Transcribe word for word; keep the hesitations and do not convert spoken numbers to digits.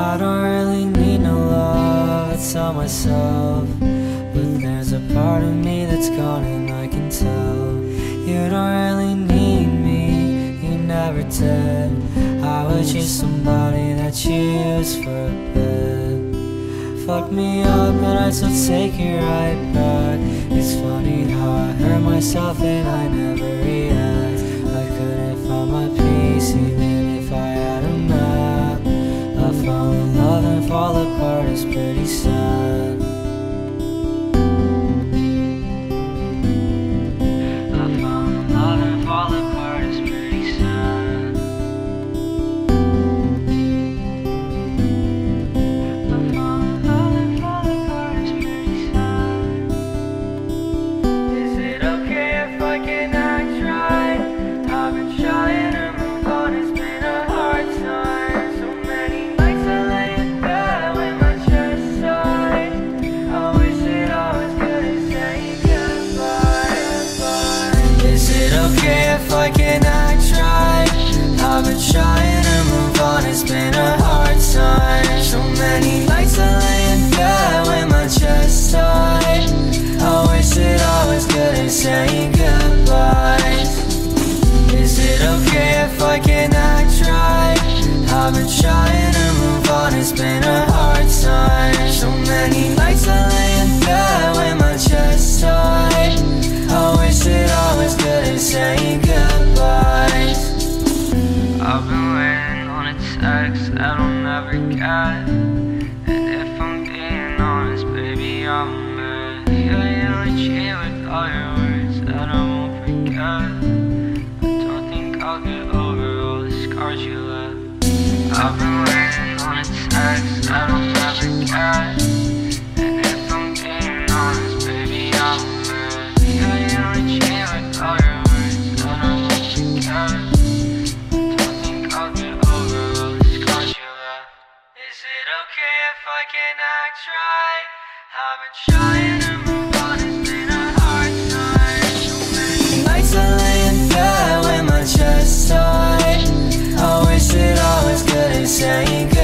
I don't really need no love, it's all myself. But there's a part of me that's gone and I can tell. You don't really need me, you never did. I was just somebody that you used for a bit. Fucked me up and I still take it right back. It's funny how I hurt myself and I never react. I couldn't find my peace even if I had a map. I fell in love and fall apart, it's pretty sad. Trying to move on, it's been a hard time. So many nights I lay in bed with my chest tight. I wish that I was good at saying goodbye. Is it okay if I can act right? I've been trying to move on, it's been a hard time. So many nights I lay in bed with my chest tight. I wish that I was good at saying goodbye. I've been waiting on a text that I'll never get. And if I'm being honest, baby, I'm mad. Yeah, you let me with all your words that I won't forget. I don't think I'll get over all the scars you left. I've been waiting on a text that I'll never get. And if I'm being honest, baby, I'm mad. Yeah, you let me with all your words that I won't forget. I can act right. I've been trying to move on, it's been a hard time. So many nights I lay in bed with my chest tight. I wish that I was good at saying goodbye.